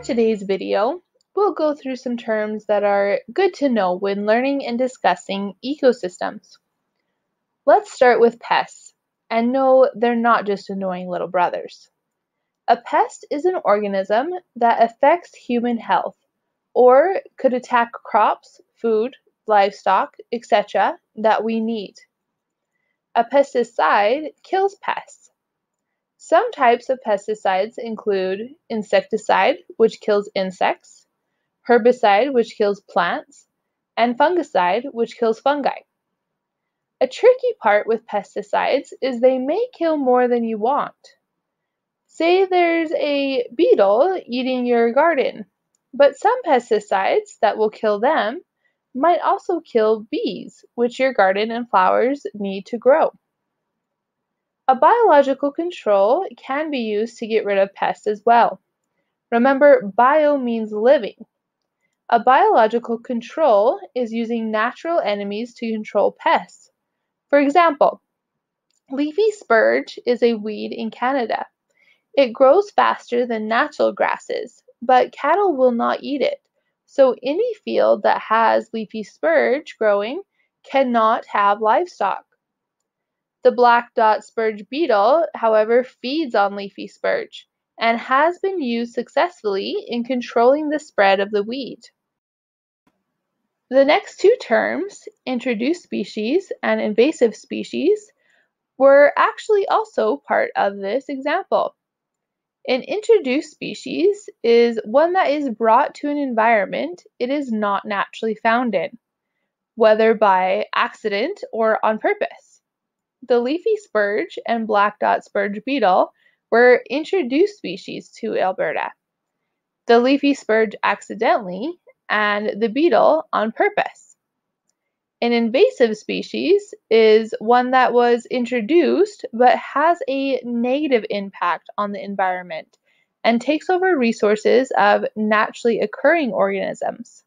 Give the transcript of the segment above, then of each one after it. For today's video, we'll go through some terms that are good to know when learning and discussing ecosystems. Let's start with pests, and no, they're not just annoying little brothers. A pest is an organism that affects human health or could attack crops, food, livestock, etc. that we need. A pesticide kills pests. Some types of pesticides include insecticide, which kills insects, herbicide, which kills plants, and fungicide, which kills fungi. A tricky part with pesticides is they may kill more than you want. Say there's a beetle eating your garden, but some pesticides that will kill them might also kill bees, which your garden and flowers need to grow. A biological control can be used to get rid of pests as well. Remember, bio means living. A biological control is using natural enemies to control pests. For example, leafy spurge is a weed in Canada. It grows faster than natural grasses, but cattle will not eat it. So any field that has leafy spurge growing cannot have livestock. The black dot spurge beetle, however, feeds on leafy spurge and has been used successfully in controlling the spread of the weed. The next two terms, introduced species and invasive species, were actually also part of this example. An introduced species is one that is brought to an environment it is not naturally found in, whether by accident or on purpose. The leafy spurge and black dot spurge beetle were introduced species to Alberta. The leafy spurge accidentally and the beetle on purpose. An invasive species is one that was introduced but has a negative impact on the environment and takes over resources of naturally occurring organisms,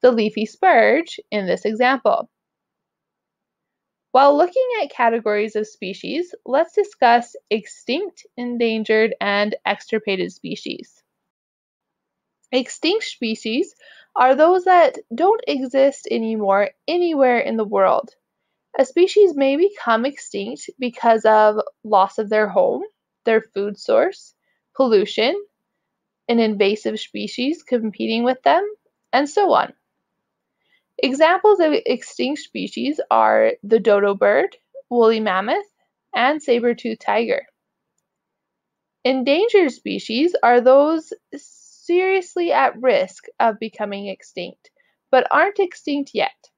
the leafy spurge in this example. While looking at categories of species, let's discuss extinct, endangered, and extirpated species. Extinct species are those that don't exist anymore anywhere in the world. A species may become extinct because of loss of their home, their food source, pollution, an invasive species competing with them, and so on. Examples of extinct species are the dodo bird, woolly mammoth, and saber-toothed tiger. Endangered species are those seriously at risk of becoming extinct, but aren't extinct yet.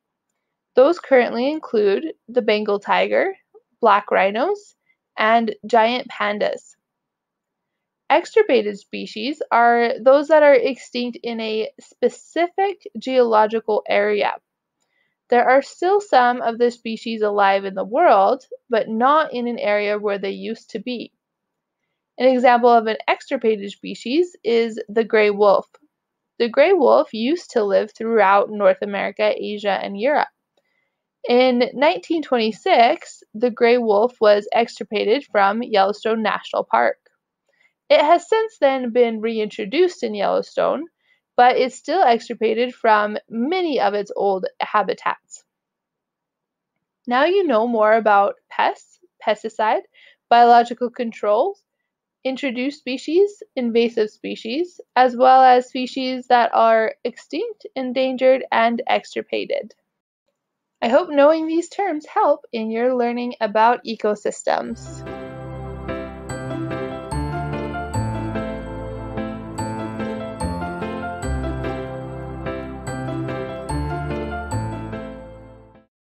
Those currently include the Bengal tiger, black rhinos, and giant pandas. Extirpated species are those that are extinct in a specific geological area. There are still some of the species alive in the world, but not in an area where they used to be. An example of an extirpated species is the gray wolf. The gray wolf used to live throughout North America, Asia, and Europe. In 1926, the gray wolf was extirpated from Yellowstone National Park. It has since then been reintroduced in Yellowstone, but it's still extirpated from many of its old habitats. Now you know more about pests, pesticide, biological controls, introduced species, invasive species, as well as species that are extinct, endangered, and extirpated. I hope knowing these terms help in your learning about ecosystems.